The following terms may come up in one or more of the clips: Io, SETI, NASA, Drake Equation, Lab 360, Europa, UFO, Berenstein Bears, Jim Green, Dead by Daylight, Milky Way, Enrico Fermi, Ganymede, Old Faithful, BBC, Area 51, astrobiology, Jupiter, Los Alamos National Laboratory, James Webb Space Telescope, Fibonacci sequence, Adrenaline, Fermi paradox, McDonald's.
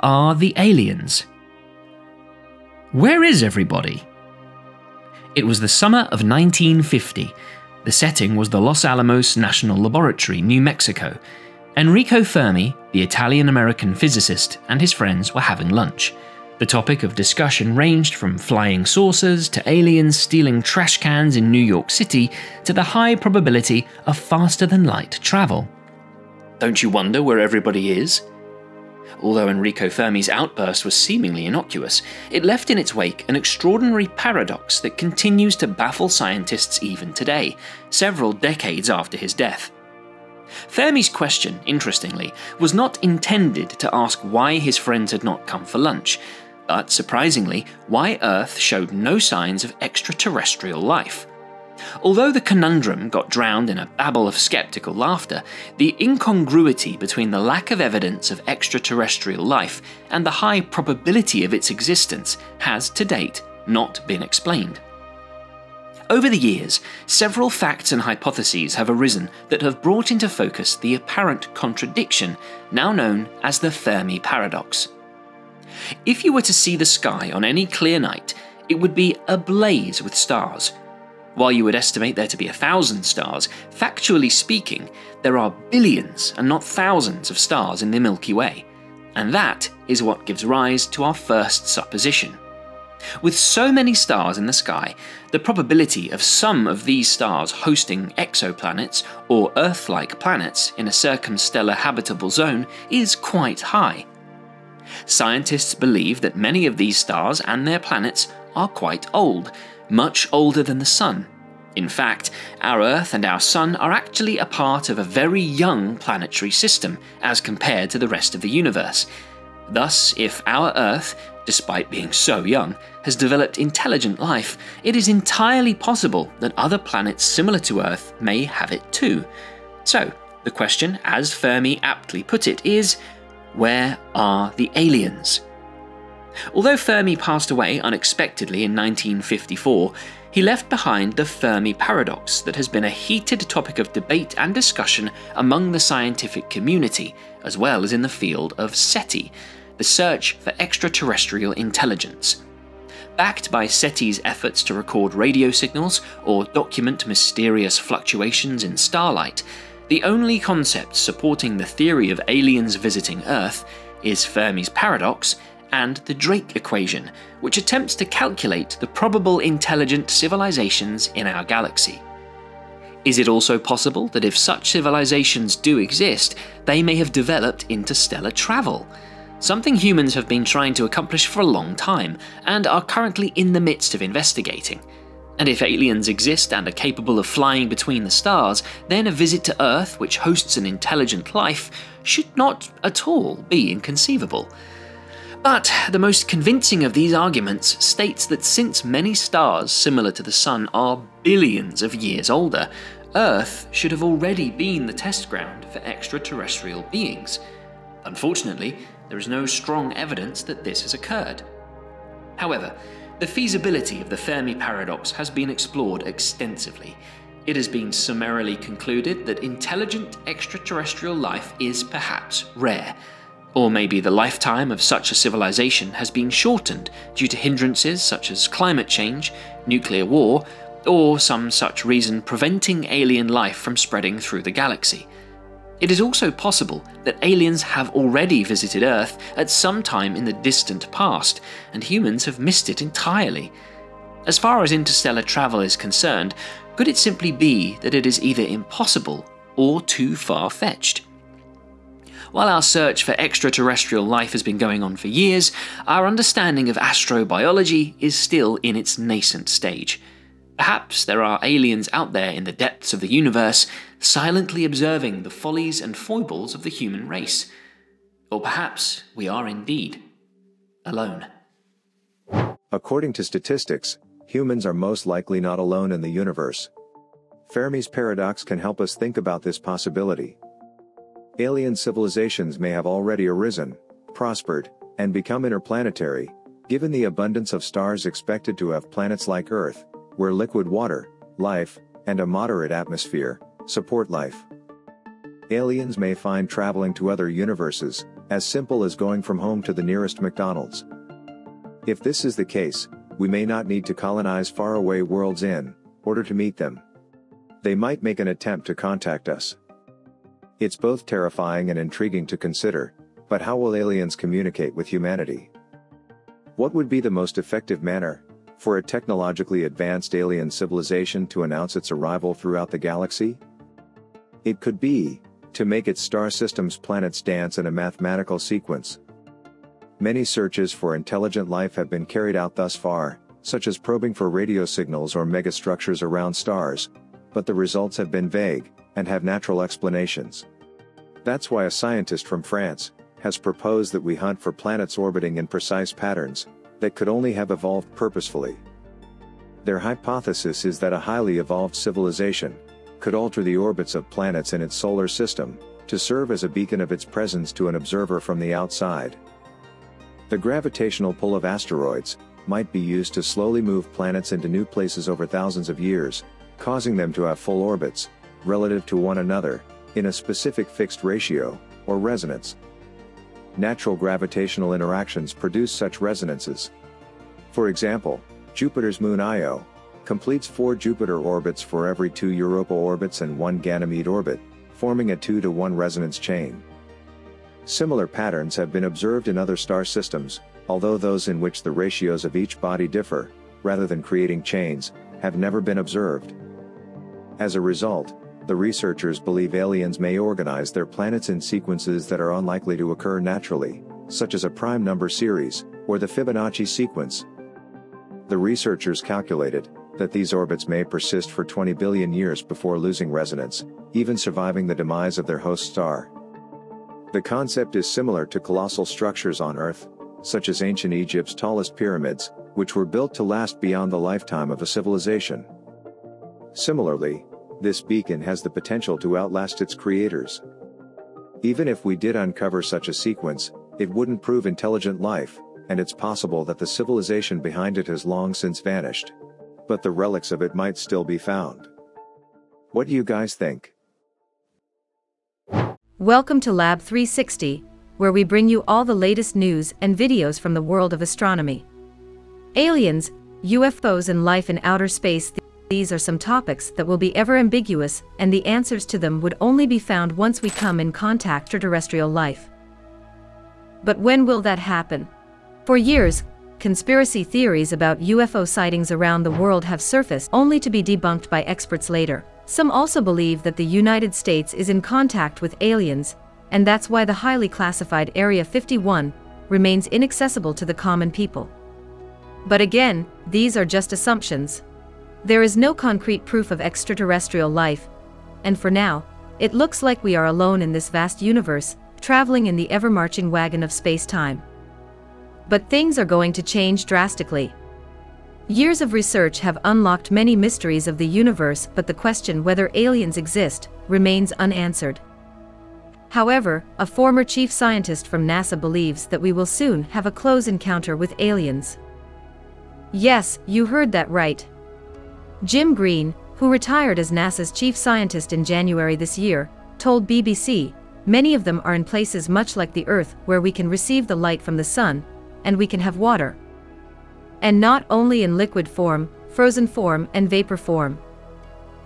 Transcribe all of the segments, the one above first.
are the aliens? Where is everybody? It was the summer of 1950. The setting was the Los Alamos National Laboratory, New Mexico. Enrico Fermi, the Italian-American physicist, and his friends were having lunch. The topic of discussion ranged from flying saucers to aliens stealing trash cans in New York City to the high probability of faster-than-light travel. Don't you wonder where everybody is? Although Enrico Fermi's outburst was seemingly innocuous, it left in its wake an extraordinary paradox that continues to baffle scientists even today, several decades after his death. Fermi's question, interestingly, was not intended to ask why his friends had not come for lunch, but, surprisingly, why Earth showed no signs of extraterrestrial life. Although the conundrum got drowned in a babble of skeptical laughter, the incongruity between the lack of evidence of extraterrestrial life and the high probability of its existence has, to date, not been explained. Over the years, several facts and hypotheses have arisen that have brought into focus the apparent contradiction, now known as the Fermi paradox. If you were to see the sky on any clear night, it would be ablaze with stars. While you would estimate there to be 1,000 stars, factually speaking, there are billions and not thousands of stars in the Milky Way. And that is what gives rise to our first supposition. With so many stars in the sky, the probability of some of these stars hosting exoplanets or Earth-like planets in a circumstellar habitable zone is quite high. Scientists believe that many of these stars and their planets are quite old, much older than the Sun. In fact, our Earth and our Sun are actually a part of a very young planetary system as compared to the rest of the universe. Thus, if our Earth, despite being so young, has developed intelligent life, it is entirely possible that other planets similar to Earth may have it too. So, the question, as Fermi aptly put it, is, where are the aliens? Although Fermi passed away unexpectedly in 1954, he left behind the Fermi paradox that has been a heated topic of debate and discussion among the scientific community, as well as in the field of SETI, the search for extraterrestrial intelligence. Backed by SETI's efforts to record radio signals or document mysterious fluctuations in starlight, the only concept supporting the theory of aliens visiting Earth is Fermi's paradox and the Drake Equation, which attempts to calculate the probable intelligent civilizations in our galaxy. Is it also possible that if such civilizations do exist, they may have developed interstellar travel? Something humans have been trying to accomplish for a long time, and are currently in the midst of investigating. And if aliens exist and are capable of flying between the stars, then a visit to Earth, which hosts an intelligent life, should not at all be inconceivable. But the most convincing of these arguments states that since many stars similar to the Sun are billions of years older, Earth should have already been the test ground for extraterrestrial beings. Unfortunately, there is no strong evidence that this has occurred. However, the feasibility of the Fermi paradox has been explored extensively. It has been summarily concluded that intelligent extraterrestrial life is perhaps rare. Or maybe the lifetime of such a civilization has been shortened due to hindrances such as climate change, nuclear war, or some such reason preventing alien life from spreading through the galaxy. It is also possible that aliens have already visited Earth at some time in the distant past, and humans have missed it entirely. As far as interstellar travel is concerned, could it simply be that it is either impossible or too far-fetched? While our search for extraterrestrial life has been going on for years, our understanding of astrobiology is still in its nascent stage. Perhaps there are aliens out there in the depths of the universe, silently observing the follies and foibles of the human race. Or perhaps we are indeed alone. According to statistics, humans are most likely not alone in the universe. Fermi's paradox can help us think about this possibility. Alien civilizations may have already arisen, prospered, and become interplanetary, given the abundance of stars expected to have planets like Earth, where liquid water, life, and a moderate atmosphere support life. Aliens may find traveling to other universes, As simple as going from home to the nearest McDonald's. If this is the case, we may not need to colonize faraway worlds in order to meet them. They might make an attempt to contact us. It's both terrifying and intriguing to consider, but how will aliens communicate with humanity? What would be the most effective manner for a technologically advanced alien civilization to announce its arrival throughout the galaxy? It could be to make its star system's planets dance in a mathematical sequence. Many searches for intelligent life have been carried out thus far, such as probing for radio signals or megastructures around stars, but the results have been vague and have natural explanations. That's why a scientist from France has proposed that we hunt for planets orbiting in precise patterns that could only have evolved purposefully. Their hypothesis is that a highly evolved civilization could alter the orbits of planets in its solar system to serve as a beacon of its presence to an observer from the outside. The gravitational pull of asteroids might be used to slowly move planets into new places over thousands of years, causing them to have full orbits, relative to one another, in a specific fixed ratio, or resonance. Natural gravitational interactions produce such resonances. For example, Jupiter's moon Io completes 4 Jupiter orbits for every 2 Europa orbits and 1 Ganymede orbit, forming a 2-to-1 resonance chain. Similar patterns have been observed in other star systems, although those in which the ratios of each body differ, rather than creating chains, have never been observed. As a result, the researchers believe aliens may organize their planets in sequences that are unlikely to occur naturally, such as a prime number series, or the Fibonacci sequence. The researchers calculated that these orbits may persist for 20 billion years before losing resonance, even surviving the demise of their host star. The concept is similar to colossal structures on Earth, such as ancient Egypt's tallest pyramids, which were built to last beyond the lifetime of a civilization. Similarly, this beacon has the potential to outlast its creators. Even if we did uncover such a sequence, it wouldn't prove intelligent life, and it's possible that the civilization behind it has long since vanished. But the relics of it might still be found. What do you guys think? Welcome to Lab 360, where we bring you all the latest news and videos from the world of astronomy. Aliens, UFOs, and life in outer space. These are some topics that will be ever ambiguous, and the answers to them would only be found once we come in contact with terrestrial life. But when will that happen? For years, conspiracy theories about UFO sightings around the world have surfaced, only to be debunked by experts later. Some also believe that the United States is in contact with aliens, and that's why the highly classified Area 51 remains inaccessible to the common people. But again, these are just assumptions. There is no concrete proof of extraterrestrial life, and for now, it looks like we are alone in this vast universe, traveling in the ever-marching wagon of space-time. But things are going to change drastically. Years of research have unlocked many mysteries of the universe, but the question whether aliens exist remains unanswered. However, a former chief scientist from NASA believes that we will soon have a close encounter with aliens. Yes, you heard that right. Jim Green, who retired as NASA's chief scientist in January this year, told BBC, "Many of them are in places much like the Earth where we can receive the light from the sun, and we can have water. And not only in liquid form, frozen form, and vapor form.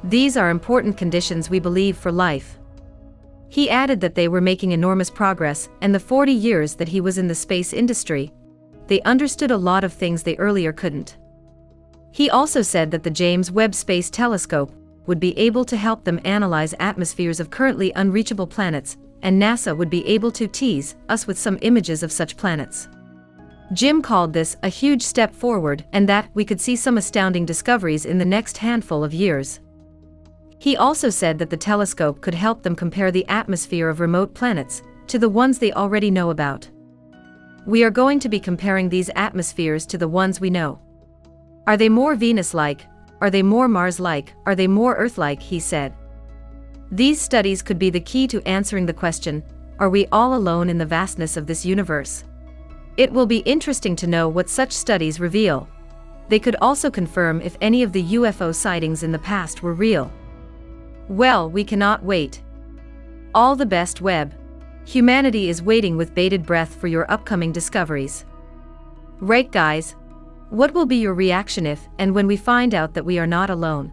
These are important conditions we believe for life." He added that they were making enormous progress, and the 40 years that he was in the space industry, they understood a lot of things they earlier couldn't. He also said that the James Webb Space Telescope would be able to help them analyze atmospheres of currently unreachable planets, and NASA would be able to tease us with some images of such planets. Jim called this a huge step forward, and that we could see some astounding discoveries in the next handful of years. He also said that the telescope could help them compare the atmosphere of remote planets to the ones they already know about. "We are going to be comparing these atmospheres to the ones we know. Are they more Venus-like? Are they more Mars-like? Are they more Earth-like?" he said. These studies could be the key to answering the question, are we all alone in the vastness of this universe? It will be interesting to know what such studies reveal. They could also confirm if any of the UFO sightings in the past were real. Well, we cannot wait. All the best, Webb. Humanity is waiting with bated breath for your upcoming discoveries. Right, guys? What will be your reaction if and when we find out that we are not alone?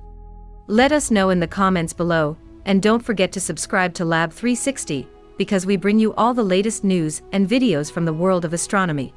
Let us know in the comments below, and don't forget to subscribe to Lab 360, because we bring you all the latest news and videos from the world of astronomy.